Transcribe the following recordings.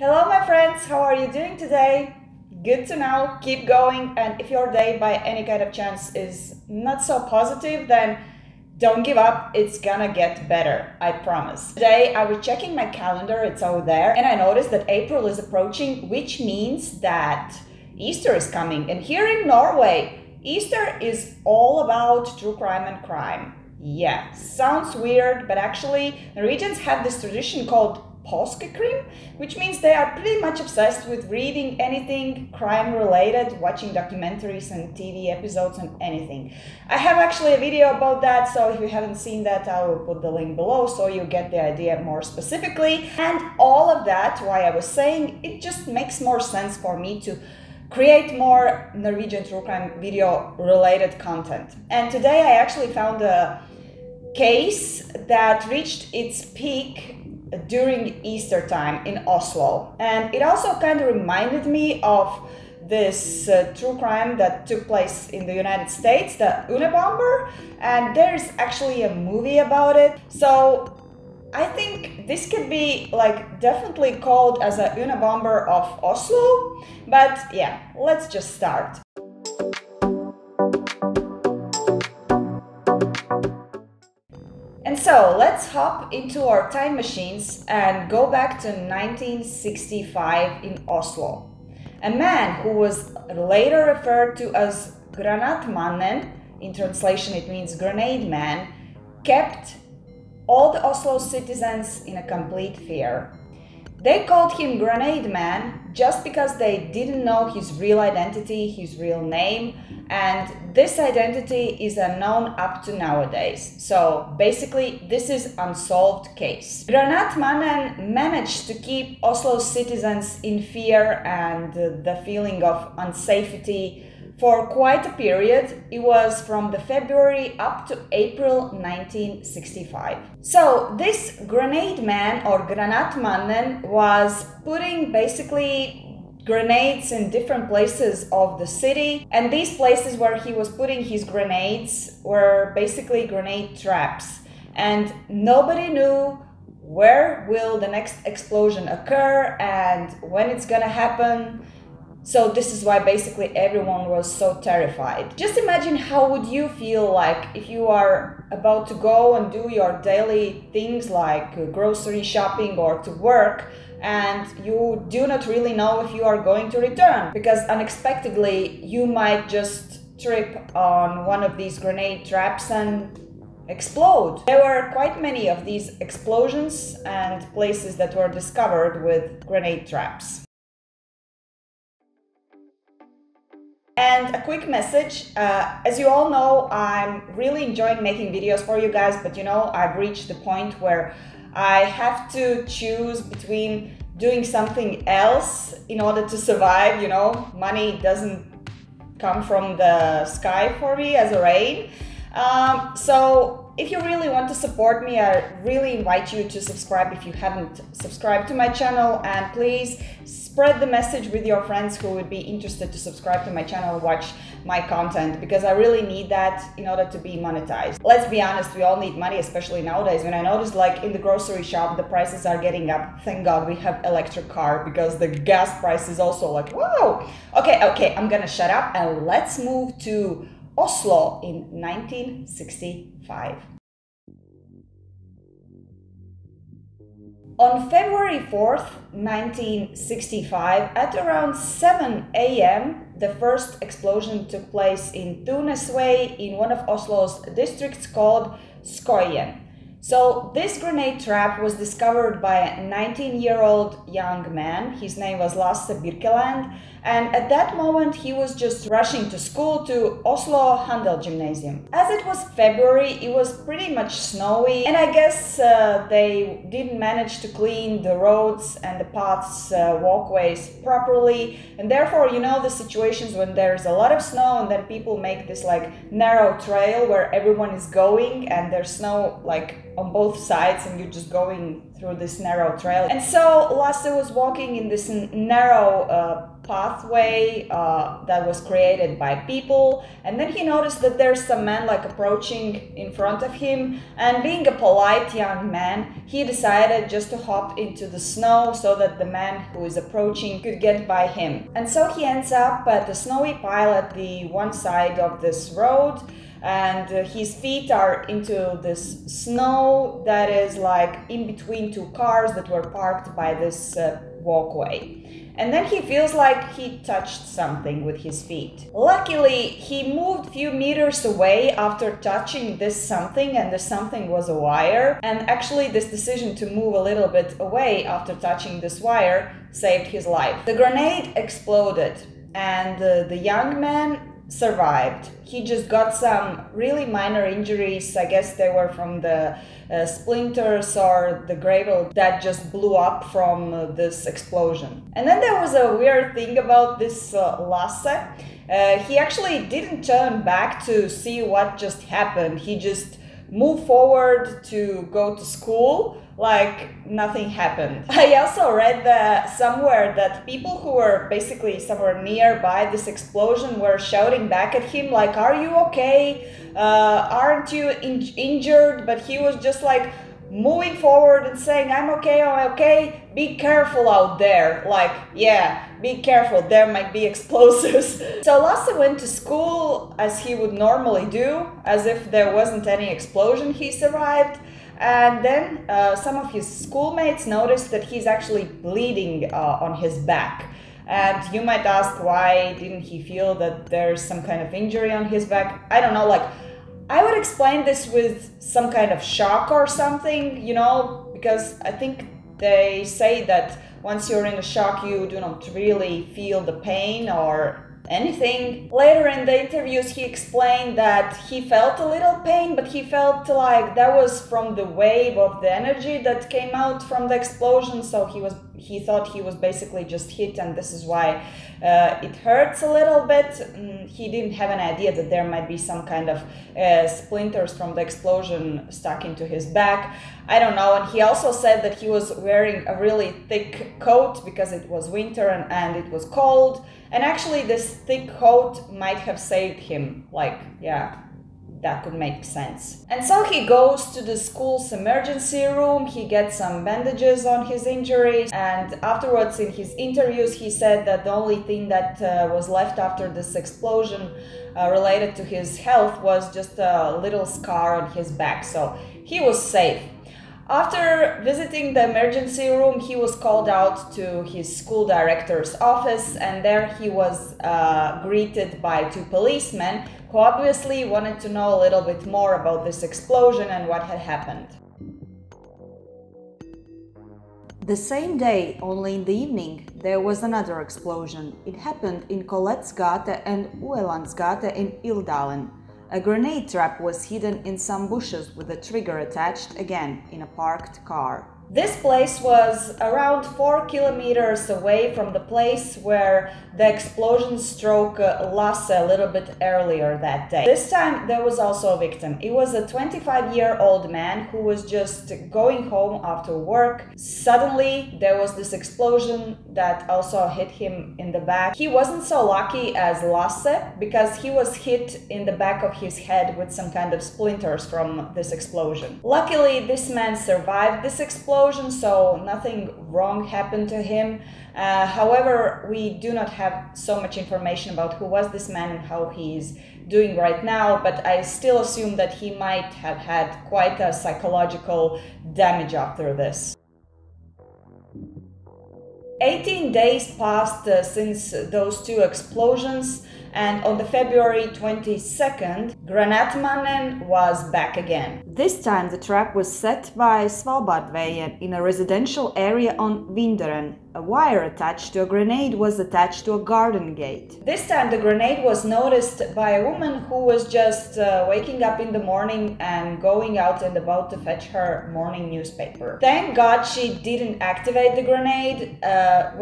Hello my friends, how are you doing today? Good to know, keep going, and if your day by any kind of chance is not so positive, then don't give up, it's gonna get better, I promise. Today I was checking my calendar, it's over there, and I noticed that April is approaching, which means that Easter is coming. And here in Norway, Easter is all about true crime and crime. Yeah, sounds weird, but actually Norwegians have this tradition called Påskekrim, which means they are pretty much obsessed with reading anything crime related, watching documentaries and TV episodes and anything. I have actually a video about that, so if you haven't seen that, I will put the link below so you get the idea more specifically. And all of that, why I was saying, it just makes more sense for me to create more Norwegian true crime video related content. And today I actually found a case that reached its peak during Easter time in Oslo, and it also kind of reminded me of this true crime that took place in the United States, the Unabomber, and there's actually a movie about it. So I think this could be like definitely called as a Unabomber of Oslo, but yeah, let's just start. And so let's hop into our time machines and go back to 1965 in Oslo. A man who was later referred to as Granatmannen, in translation it means grenade man, kept all the Oslo citizens in a complete fear. They called him Grenade Man just because they didn't know his real identity, his real name, and this identity is unknown up to nowadays. So basically this is unsolved case. Granatmannen managed to keep Oslo's citizens in fear and the feeling of unsafety for quite a period. It was from the February up to April 1965. So this grenade man or Granatmannen was putting basically grenades in different places of the city, and these places where he was putting his grenades were basically grenade traps, and nobody knew where will the next explosion occur and when it's gonna happen. So this is why basically everyone was so terrified. Just imagine how would you feel like if you are about to go and do your daily things like grocery shopping or to work, and you do not really know if you are going to return, because unexpectedly you might just trip on one of these grenade traps and explode. There were quite many of these explosions and places that were discovered with grenade traps. And a quick message, as you all know, I'm really enjoying making videos for you guys, but you know, I've reached the point where I have to choose between doing something else in order to survive. You know, money doesn't come from the sky for me as a rain. So if you really want to support me, I really invite you to subscribe if you haven't subscribed to my channel, and please spread the message with your friends who would be interested to subscribe to my channel, watch my content, because I really need that in order to be monetized. Let's be honest, we all need money, especially nowadays, when I noticed like in the grocery shop the prices are getting up. Thank God we have electric car, because the gas price is also like wow. Okay, I'm gonna shut up and let's move to Oslo in 1965. On February 4th, 1965, at around 7 a.m., the first explosion took place in Tunasvei in one of Oslo's districts called Skøyen. So this grenade trap was discovered by a 19-year-old young man. His name was Lasse Birkeland, and at that moment he was just rushing to school to Oslo Handel Gymnasium. As it was February, it was pretty much snowy, and I guess they didn't manage to clean the roads and the paths, walkways properly, and therefore, you know, the situations when there's a lot of snow and then people make this like narrow trail where everyone is going and there's snow like on both sides and you're just going through this narrow trail. And so Lasse was walking in this narrow pathway that was created by people, and then he noticed that there's some man like approaching in front of him, and being a polite young man, he decided just to hop into the snow so that the man who is approaching could get by him. And so he ends up at the snowy pile at the one side of this road, and his feet are into this snow that is like in between two cars that were parked by this walkway. And then he feels like he touched something with his feet. Luckily, he moved a few meters away after touching this something, and the something was a wire. And actually, this decision to move a little bit away after touching this wire saved his life. The grenade exploded, and the young man survived. He just got some really minor injuries. I guess they were from the splinters or the gravel that just blew up from this explosion. And then there was a weird thing about this Lasse. He actually didn't turn back to see what just happened. He just moved forward to go to school like nothing happened. I also read somewhere that people who were basically somewhere nearby this explosion were shouting back at him like, "Are you okay? Aren't you injured?" But he was just like moving forward and saying, "I'm okay, I'm okay, be careful out there." Like, yeah, be careful, there might be explosives. So Lasse went to school as he would normally do, as if there wasn't any explosion. He survived. And then some of his schoolmates noticed that he's actually bleeding on his back. And you might ask, why didn't he feel that there's some kind of injury on his back? I don't know, like, I would explain this with some kind of shock or something, you know, because I think they say that once you're in a shock, you do not really feel the pain or anything. Later in the interviews, he explained that he felt a little pain, but he felt like that was from the wave of the energy that came out from the explosion. So he thought he was basically just hit, and this is why it hurts a little bit. He didn't have an idea that there might be some kind of splinters from the explosion stuck into his back. I don't know. And he also said that he was wearing a really thick coat because it was winter and it was cold. And actually this thick coat might have saved him. Like, yeah, that could make sense. And so he goes to the school's emergency room, he gets some bandages on his injuries, and afterwards in his interviews he said that the only thing that was left after this explosion related to his health was just a little scar on his back, so he was safe. After visiting the emergency room, he was called out to his school director's office, and there he was greeted by two policemen who obviously wanted to know a little bit more about this explosion and what had happened. The same day, only in the evening, there was another explosion. It happened in Kolletsgate and Uelandsgate in Ildalen. A grenade trap was hidden in some bushes with a trigger attached, again, in a parked car. This place was around 4 kilometers away from the place where the explosion struck Lasse a little bit earlier that day. This time there was also a victim. It was a 25-year-old man who was just going home after work. Suddenly there was this explosion that also hit him in the back. He wasn't so lucky as Lasse because he was hit in the back of his head with some kind of splinters from this explosion. Luckily, this man survived this explosion, so nothing wrong happened to him. However, we do not have so much information about who was this man and how he is doing right now, but I still assume that he might have had quite a psychological damage after this. 18 days passed since those two explosions, and on the February 22nd, Granatmannen was back again. This time the trap was set by Svalbardveje in a residential area on Winderen. A wire attached to a grenade was attached to a garden gate. This time the grenade was noticed by a woman who was just waking up in the morning and going out and about to fetch her morning newspaper. Thank God she didn't activate the grenade.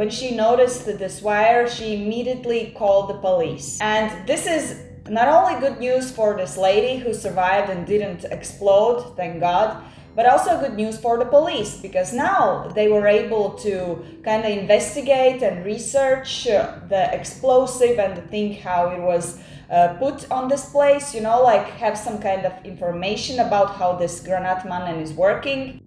When she noticed this wire, she immediately called the police. And this is not only good news for this lady who survived and didn't explode, thank God, but also good news for the police, because now they were able to kind of investigate and research the explosive and the thing how it was put on this place, you know, like have some kind of information about how this Granatmannen is working.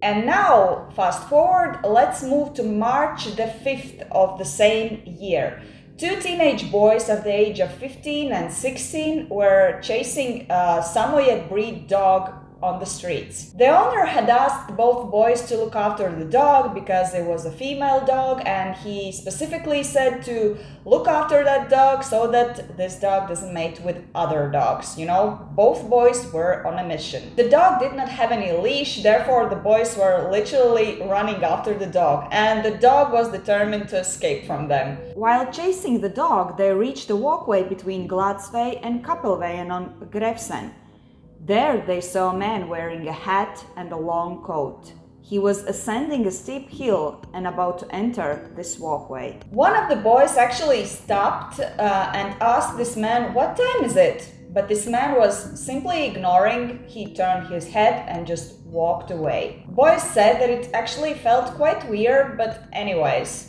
And now, fast forward, let's move to March the 5th of the same year. Two teenage boys of the age of 15 and 16 were chasing a Samoyed breed dog on the streets. The owner had asked both boys to look after the dog because it was a female dog, and he specifically said to look after that dog so that this dog doesn't mate with other dogs. You know, both boys were on a mission. The dog did not have any leash, therefore the boys were literally running after the dog, and the dog was determined to escape from them. While chasing the dog, they reached the walkway between Gladsvej and Kapelvej and on Grefsen. There they saw a man wearing a hat and a long coat. He was ascending a steep hill and about to enter this walkway. One of the boys actually stopped and asked this man, "What time is it?" But this man was simply ignoring. He turned his head and just walked away. Boys said that it actually felt quite weird, but anyways.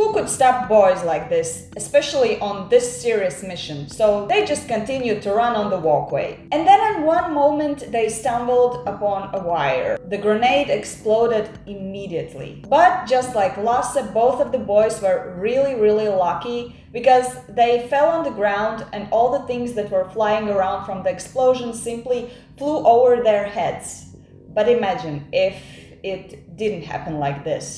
Who could stop boys like this, especially on this serious mission? So they just continued to run on the walkway. And then in one moment they stumbled upon a wire. The grenade exploded immediately. But just like Lasse, both of the boys were really lucky, because they fell on the ground and all the things that were flying around from the explosion simply flew over their heads. But imagine if it didn't happen like this.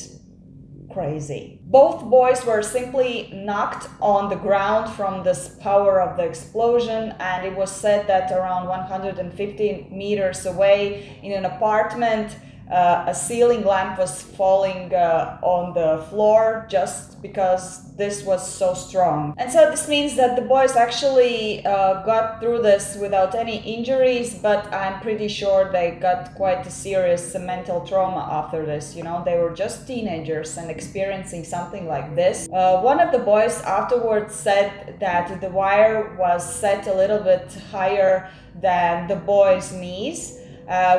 Crazy. Both boys were simply knocked on the ground from this power of the explosion, and it was said that around 150 meters away in an apartment, a ceiling lamp was falling on the floor just because this was so strong. And so this means that the boys actually got through this without any injuries, but I'm pretty sure they got quite a serious mental trauma after this. You know, they were just teenagers and experiencing something like this. One of the boys afterwards said that the wire was set a little bit higher than the boys' knees,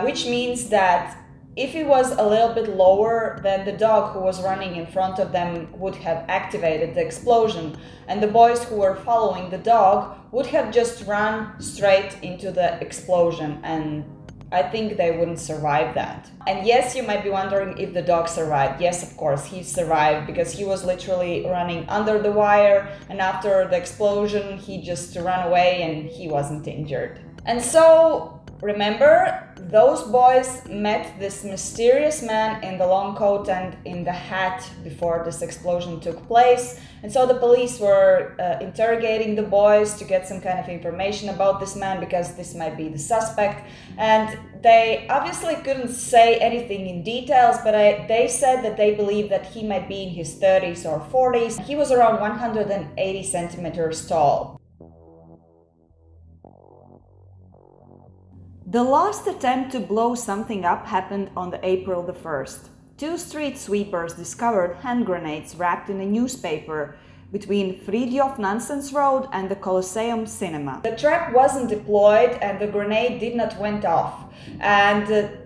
which means that if it was a little bit lower, then the dog who was running in front of them would have activated the explosion, and the boys who were following the dog would have just run straight into the explosion, and I think they wouldn't survive that. And yes, you might be wondering if the dog survived. Yes, of course, he survived, because he was literally running under the wire, and after the explosion he just ran away and he wasn't injured. And so, remember, those boys met this mysterious man in the long coat and in the hat before this explosion took place. And so the police were interrogating the boys to get some kind of information about this man, because this might be the suspect. And they obviously couldn't say anything in details, but they said that they believed that he might be in his 30s or 40s. He was around 180 centimeters tall. The last attempt to blow something up happened on April the 1st. Two street sweepers discovered hand grenades wrapped in a newspaper between Fridtjof Nansen's Road and the Colosseum Cinema. The trap wasn't deployed and the grenade did not went off. And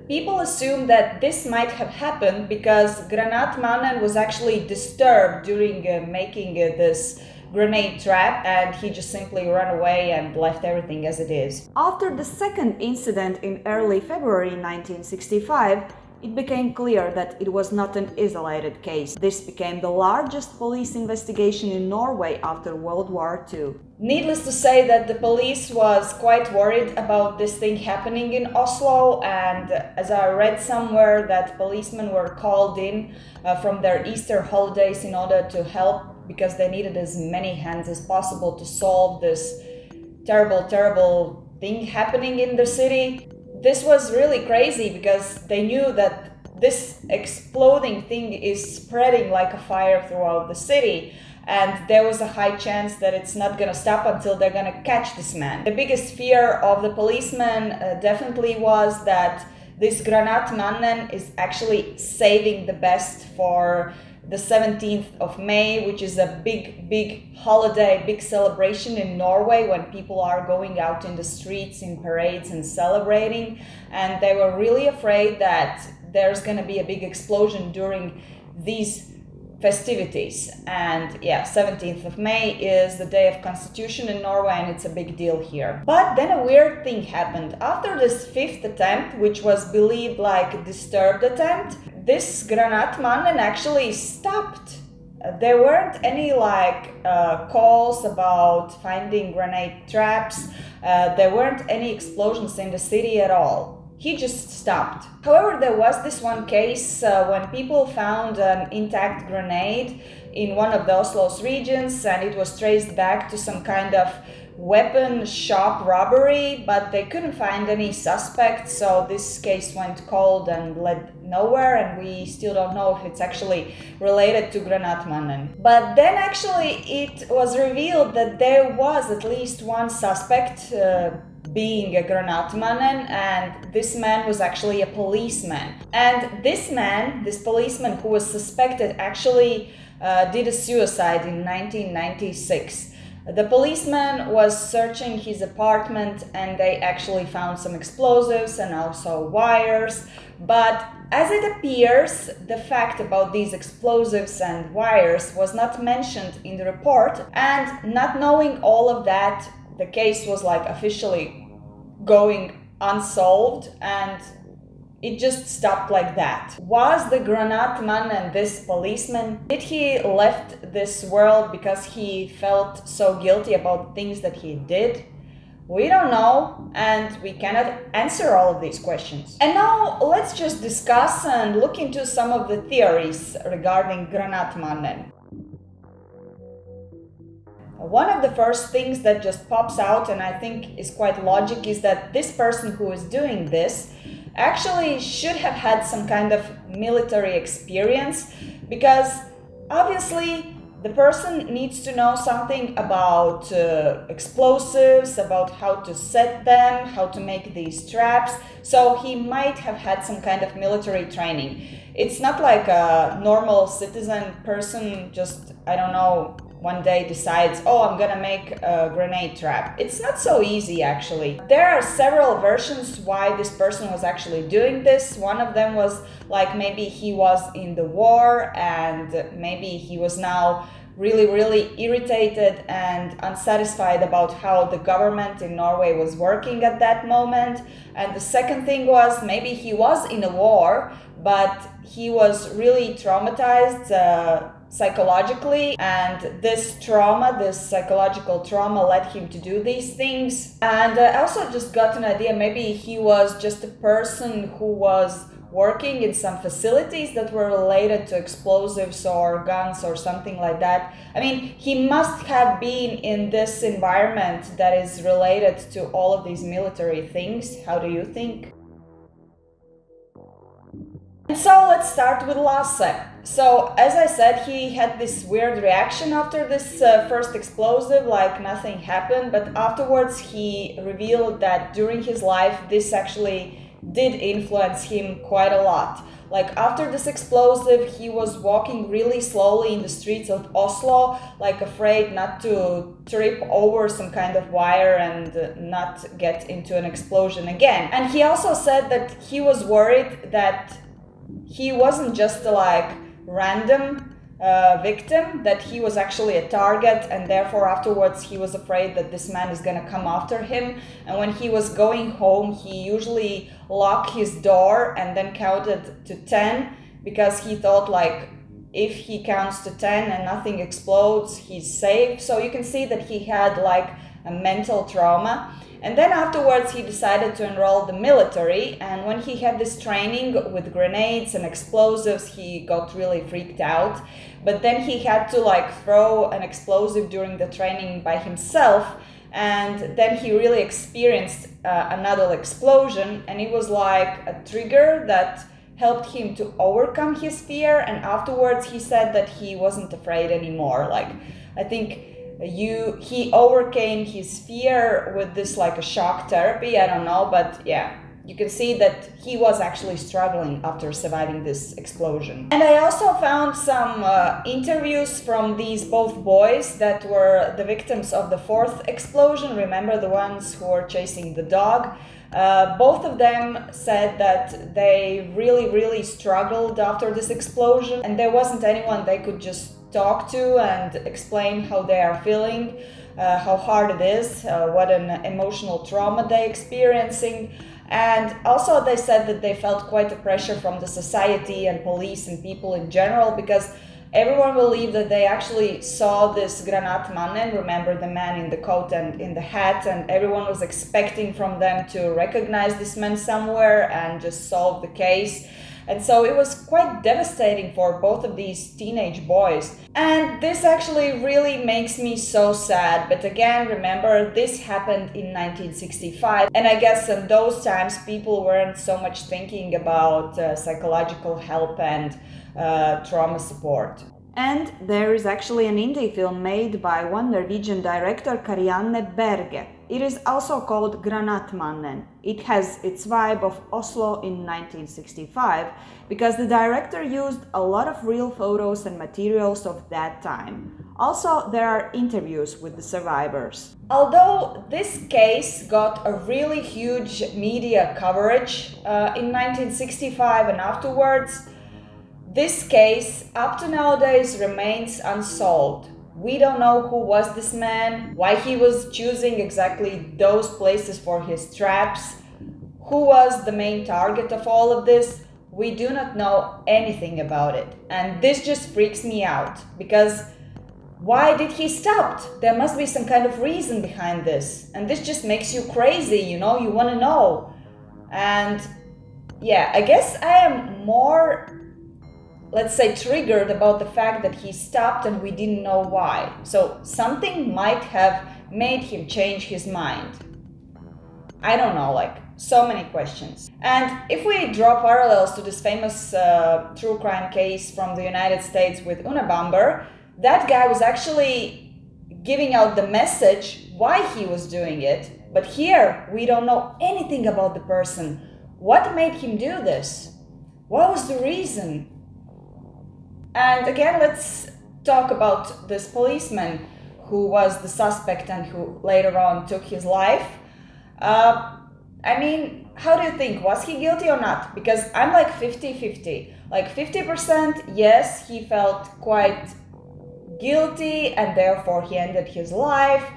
people assume that this might have happened because Granatmannen was actually disturbed during making this grenade trap, and he just simply ran away and left everything as it is. After the second incident in early February 1965, it became clear that it was not an isolated case. This became the largest police investigation in Norway after World War II. Needless to say that the police was quite worried about this thing happening in Oslo, and as I read somewhere that policemen were called in from their Easter holidays in order to help, because they needed as many hands as possible to solve this terrible thing happening in the city. This was really crazy because they knew that this exploding thing is spreading like a fire throughout the city, and there was a high chance that it's not gonna stop until they're gonna catch this man. The biggest fear of the policemen definitely was that this Granatmannen is actually saving the best for the 17th of May, which is a big, big holiday, big celebration in Norway when people are going out in the streets, in parades and celebrating. And they were really afraid that there's going to be a big explosion during these festivities. And yeah, 17th of May is the day of Constitution in Norway, and it's a big deal here. But then a weird thing happened. After this fifth attempt, which was believed like a disturbed attempt, this Granatmannen actually stopped. There weren't any like calls about finding grenade traps. There weren't any explosions in the city at all. He just stopped. However, there was this one case when people found an intact grenade in one of the Oslo's regions, and it was traced back to some kind of weapon shop robbery, but they couldn't find any suspects, so this case went cold and led nowhere, and we still don't know if it's actually related to Granatmannen. But then actually it was revealed that there was at least one suspect being a Granatmannen, and this man was actually a policeman. And this man, this policeman who was suspected, actually did a suicide in 1996. The policeman was searching his apartment, and they actually found some explosives and also wires. But as it appears, the fact about these explosives and wires was not mentioned in the report, and not knowing all of that, the case was like officially going unsolved, and it just stopped like that. Was the Granatmannen this policeman? Did he left this world because he felt so guilty about things that he did? We don't know, and we cannot answer all of these questions. And now let's just discuss and look into some of the theories regarding Granatmannen. One of the first things that just pops out, and I think is quite logic, is that this person who is doing this actually should have had some kind of military experience, because obviously the person needs to know something about explosives, about how to set them, how to make these traps, so he might have had some kind of military training. It's not like a normal citizen person just, I don't know, one day decides, oh, I'm gonna make a grenade trap. It's not so easy, actually. There are several versions why this person was actually doing this. One of them was like maybe he was in the war, and maybe he was now really, really irritated and unsatisfied about how the government in Norway was working at that moment. And the second thing was maybe he was in a war, but he was really traumatized psychologically, and this trauma, this psychological trauma, led him to do these things. And I also just got an idea, maybe he was just a person who was working in some facilities that were related to explosives or guns or something like that. I mean, he must have been in this environment that is related to all of these military things. How do you think? And so let's start with Lasse. So, as I said, he had this weird reaction after this first explosive, like nothing happened, but afterwards he revealed that during his life this actually did influence him quite a lot. Like, after this explosive, he was walking really slowly in the streets of Oslo, like afraid not to trip over some kind of wire and not get into an explosion again. And he also said that he was worried that he wasn't just a like random victim, that he was actually a target, and therefore afterwards he was afraid that this man is gonna come after him. And when he was going home, he usually locked his door and then counted to 10, because he thought like if he counts to 10 and nothing explodes, he's safe. So you can see that he had like a mental trauma. And then afterwards he decided to enroll the military, and when he had this training with grenades and explosives, he got really freaked out. But then he had to like throw an explosive during the training by himself, and then he really experienced another explosion, and it was like a trigger that helped him to overcome his fear. And afterwards he said that he wasn't afraid anymore. Like, I think he overcame his fear with this like a shock therapy, I don't know, but yeah, you can see that he was actually struggling after surviving this explosion. And I also found some interviews from these both boys that were the victims of the fourth explosion. Remember, the ones who were chasing the dog? Both of them said that they really struggled after this explosion, and there wasn't anyone they could just talk to and explain how they are feeling, how hard it is, what an emotional trauma they're experiencing. And also they said that they felt quite a pressure from the society and police and people in general, because everyone believed that they actually saw this Granatmannen, remember, the man in the coat and in the hat, and everyone was expecting from them to recognize this man somewhere and just solve the case. And so it was quite devastating for both of these teenage boys. And this actually really makes me so sad. But again, remember, this happened in 1965. And I guess in those times, people weren't so much thinking about psychological help and trauma support. And there is actually an indie film made by one Norwegian director, Karianne Berge. It is also called Granatmannen. It has its vibe of Oslo in 1965 because the director used a lot of real photos and materials of that time. Also, there are interviews with the survivors. Although this case got a really huge media coverage in 1965 and afterwards, this case, up to nowadays, remains unsolved. We don't know who was this man, why he was choosing exactly those places for his traps, who was the main target of all of this. We do not know anything about it. And this just freaks me out, because why did he stop? There must be some kind of reason behind this. And this just makes you crazy, you know, you want to know. And yeah, I guess I am more, let's say, triggered about the fact that he stopped and we didn't know why. So something might have made him change his mind. I don't know, like, so many questions. And if we draw parallels to this famous true crime case from the United States with Unabomber, that guy was actually giving out the message why he was doing it. But here, we don't know anything about the person. What made him do this? What was the reason? And again, let's talk about this policeman who was the suspect and who later on took his life. I mean, how do you think? Was he guilty or not? Because I'm like 50-50. Like 50%, yes, he felt quite guilty and therefore he ended his life.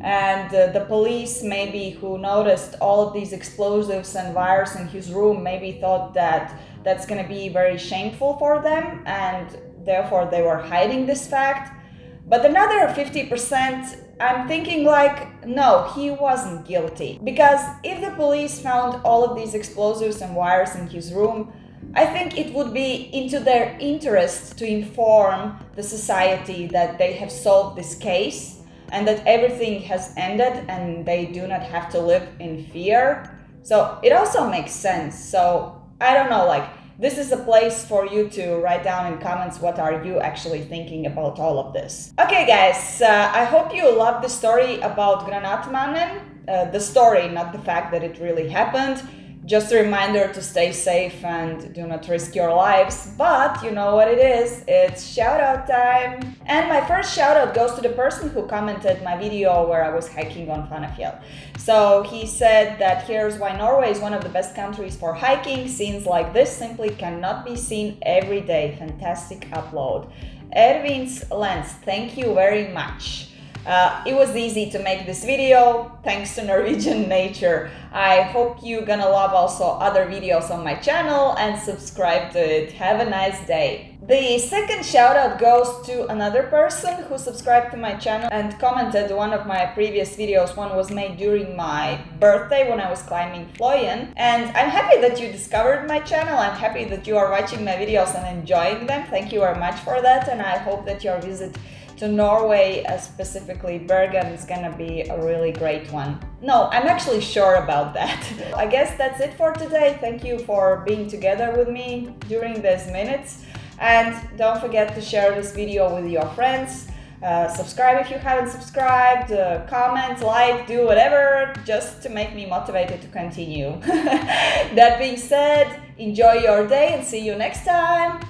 And the police, maybe, who noticed all of these explosives and wires in his room, maybe thought that that's going to be very shameful for them, and therefore they were hiding this fact. But another 50%, I'm thinking like, no, he wasn't guilty. Because if the police found all of these explosives and wires in his room, I think it would be into their interest to inform the society that they have solved this case and that everything has ended and they do not have to live in fear. So it also makes sense. So I don't know, like, this is a place for you to write down in comments what are you actually thinking about all of this. Okay guys, I hope you loved the story about Granatmannen, the story, not the fact that it really happened. Just a reminder to stay safe and do not risk your lives, but you know what it is, it's shout out time! And my first shout out goes to the person who commented my video where I was hiking on Fanafjell. So he said that here's why Norway is one of the best countries for hiking, scenes like this simply cannot be seen every day. Fantastic upload. Erwin's Lens, thank you very much. It was easy to make this video, thanks to Norwegian nature. I hope you're gonna love also other videos on my channel and subscribe to it. Have a nice day. The second shout out goes to another person who subscribed to my channel and commented one of my previous videos. One was made during my birthday when I was climbing Fløyen. And I'm happy that you discovered my channel. I'm happy that you are watching my videos and enjoying them. Thank you very much for that, and I hope that your visit to Norway, specifically Bergen, is gonna be a really great one. No, I'm actually sure about that. I guess that's it for today. Thank you for being together with me during these minutes. And don't forget to share this video with your friends. Subscribe if you haven't subscribed, comment, like, do whatever, just to make me motivated to continue. That being said, enjoy your day and see you next time!